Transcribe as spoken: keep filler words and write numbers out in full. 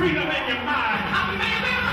Freedom in your mind.